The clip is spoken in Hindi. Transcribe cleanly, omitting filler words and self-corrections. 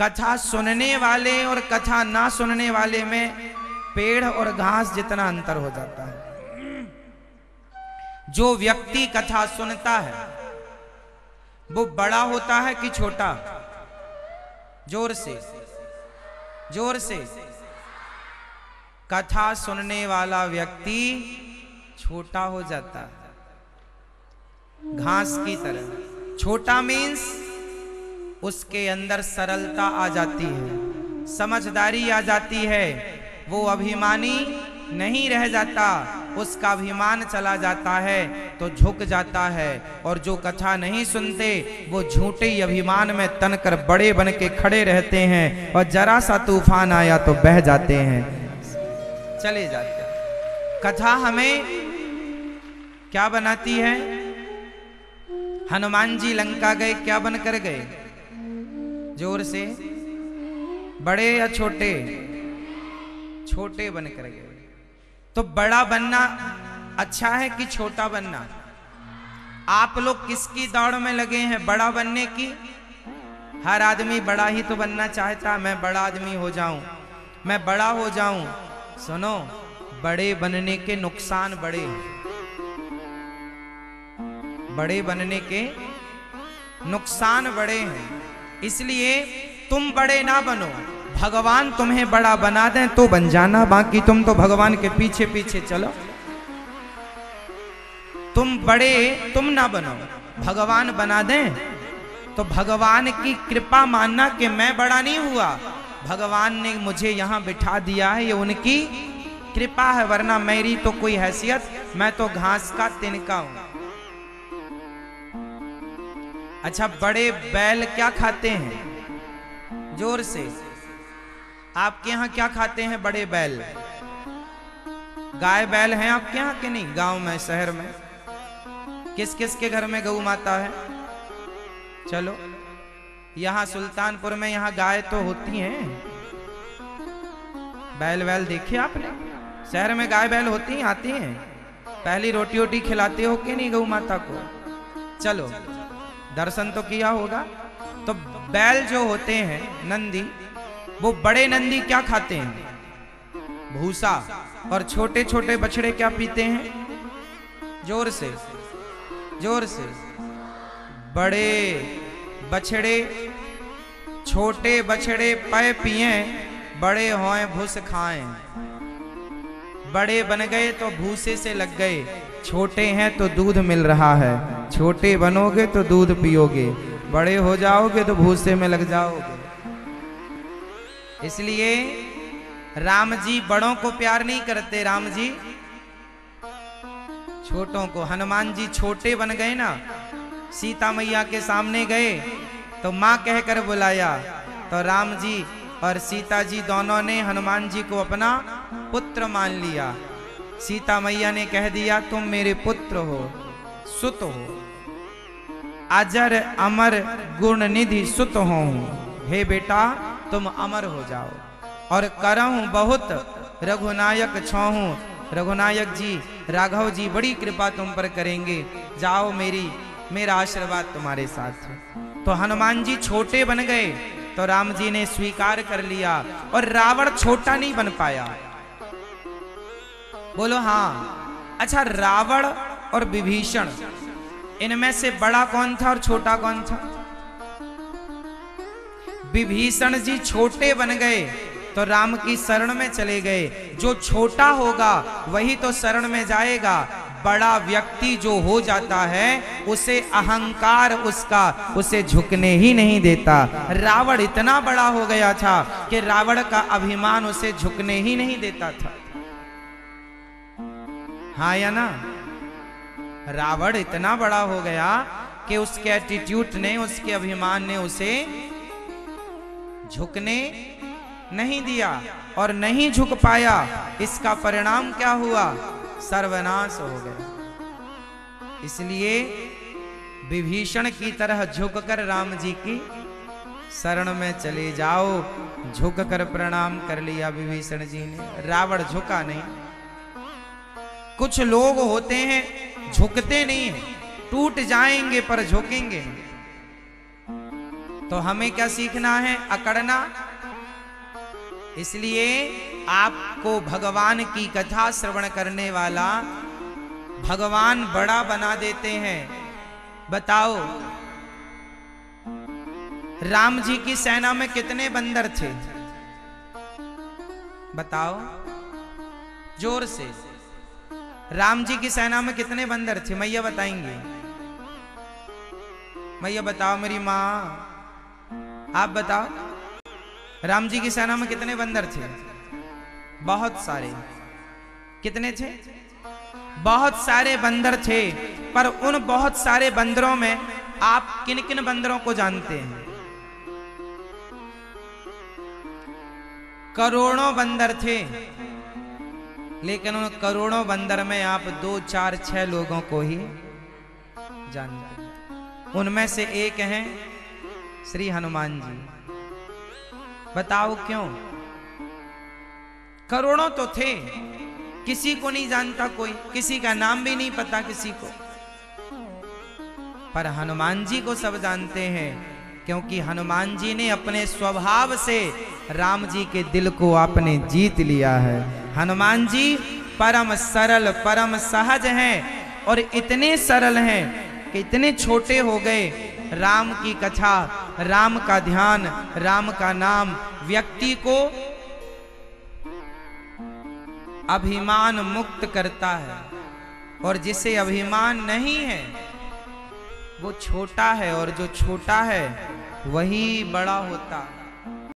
कथा सुनने वाले और कथा ना सुनने वाले में पेड़ और घास जितना अंतर हो जाता है। जो व्यक्ति कथा सुनता है वो बड़ा होता है कि छोटा? जोर से, जोर से। कथा सुनने वाला व्यक्ति छोटा हो जाता है, घास की तरह। छोटा मीन्स उसके अंदर सरलता आ जाती है, समझदारी आ जाती है, वो अभिमानी नहीं रह जाता, उसका अभिमान चला जाता है तो झुक जाता है। और जो कथा नहीं सुनते वो झूठे ही अभिमान में तनकर बड़े बन के खड़े रहते हैं और जरा सा तूफान आया तो बह जाते हैं, चले जाते हैं। कथा हमें क्या बनाती है? हनुमान जी लंका गए, क्या बनकर गए? जोर से। बड़े या छोटे? छोटे बनकर गए। तो बड़ा बनना अच्छा है कि छोटा बनना? आप लोग किसकी दौड़ में लगे हैं? बड़ा बनने की। हर आदमी बड़ा ही तो बनना चाहता, मैं बड़ा आदमी हो जाऊं, मैं बड़ा हो जाऊं। सुनो, बड़े बनने के नुकसान बड़े हैं, बड़े बनने के नुकसान बड़े हैं। इसलिए तुम बड़े ना बनो, भगवान तुम्हें बड़ा बना दें तो बन जाना, बाकी तुम तो भगवान के पीछे पीछे चलो। तुम बड़े तुम ना बनो, भगवान बना दें तो भगवान की कृपा मानना कि मैं बड़ा नहीं हुआ, भगवान ने मुझे यहाँ बिठा दिया है, ये उनकी कृपा है, वरना मेरी तो कोई हैसियत, मैं तो घास का तिनका हूं। अच्छा, बड़े बैल क्या खाते हैं? जोर से। आपके यहाँ क्या खाते हैं बड़े बैल? गाय बैल हैं आपके यहाँ के नहीं? गांव में, शहर में किस किस के घर में गऊ माता है? चलो, यहाँ सुल्तानपुर में यहाँ गाय तो होती हैं, बैल वैल देखे आपने? शहर में गाय बैल होती हैं, आती हैं, पहली रोटी वोटी खिलाते हो कि नहीं गऊ माता को? चलो, दर्शन तो किया होगा। तो बैल जो होते हैं नंदी, वो बड़े नंदी क्या खाते हैं? भूसा। और छोटे छोटे बछड़े क्या पीते हैं? जोर से, जोर से। बड़े बछड़े छोटे बछड़े पय पिए, बड़े होए भूस खाएं। बड़े बन गए तो भूसे से लग गए, छोटे हैं तो दूध मिल रहा है। छोटे बनोगे तो दूध पियोगे, बड़े हो जाओगे तो भूसे में लग जाओगे। इसलिए राम जी बड़ों को प्यार नहीं करते, राम जी छोटों को। हनुमान जी छोटे बन गए ना, सीता मैया के सामने गए तो माँ कहकर बुलाया, तो राम जी और सीता जी दोनों ने हनुमान जी को अपना पुत्र मान लिया। सीता मैया ने कह दिया, तुम मेरे पुत्र हो, सुत हो, अजर अमर गुण निधि सुत हो, हे बेटा तुम अमर हो जाओ। और करहूं बहुत रघुनायक छाहूं, रघुनायक जी, राघव जी बड़ी कृपा तुम पर करेंगे, जाओ मेरी, मेरा आशीर्वाद तुम्हारे साथ है। तो हनुमान जी छोटे बन गए तो राम जी ने स्वीकार कर लिया और रावण छोटा नहीं बन पाया। बोलो हाँ। अच्छा, रावण और विभीषण, इनमें से बड़ा कौन था और छोटा कौन था? विभीषण जी छोटे बन गए तो राम की शरण में चले गए। जो छोटा होगा वही तो शरण में जाएगा। बड़ा व्यक्ति जो हो जाता है उसे अहंकार, उसका उसे झुकने ही नहीं देता। रावण इतना बड़ा हो गया था कि रावण का अभिमान उसे झुकने ही नहीं देता था। हाँ या ना? रावण इतना बड़ा हो गया कि उसके एटीट्यूड ने, उसके अभिमान ने उसे झुकने नहीं दिया और नहीं झुक पाया। इसका परिणाम क्या हुआ? सर्वनाश हो गया। इसलिए विभीषण की तरह झुककर राम जी की शरण में चले जाओ। झुककर प्रणाम कर लिया विभीषण जी ने, रावण झुका नहीं। कुछ लोग होते हैं झुकते नहीं, टूट जाएंगे पर झुकेंगे। तो हमें क्या सीखना है? अकड़ना। इसलिए आपको भगवान की कथा श्रवण करने वाला भगवान बड़ा बना देते हैं। बताओ, राम जी की सेना में कितने बंदर थे? बताओ जोर से। राम जी की सेना में कितने बंदर थे? मैया बताएंगे। मैया बताओ, मेरी माँ आप बताओ, राम जी की सेना में कितने बंदर थे? बहुत सारे। कितने थे? बहुत सारे बंदर थे। पर उन बहुत सारे बंदरों में आप किन किन बंदरों को जानते हैं? करोड़ों बंदर थे, लेकिन उन करोड़ों बंदर में आप 2, 4, 6 लोगों को ही जानते हैं। उनमें से एक हैं श्री हनुमान जी। बताओ क्यों? करोड़ों तो थे, किसी को नहीं जानता कोई, किसी का नाम भी नहीं पता किसी को, पर हनुमान जी को सब जानते हैं, क्योंकि हनुमान जी ने अपने स्वभाव से राम जी के दिल को आपने जीत लिया है। हनुमान जी परम सरल, परम सहज हैं, और इतने सरल हैं कि इतने छोटे हो गए। राम की कथा, राम का ध्यान, राम का नाम व्यक्ति को अभिमान मुक्त करता है, और जिसे अभिमान नहीं है वो छोटा है, और जो छोटा है वही बड़ा होता है।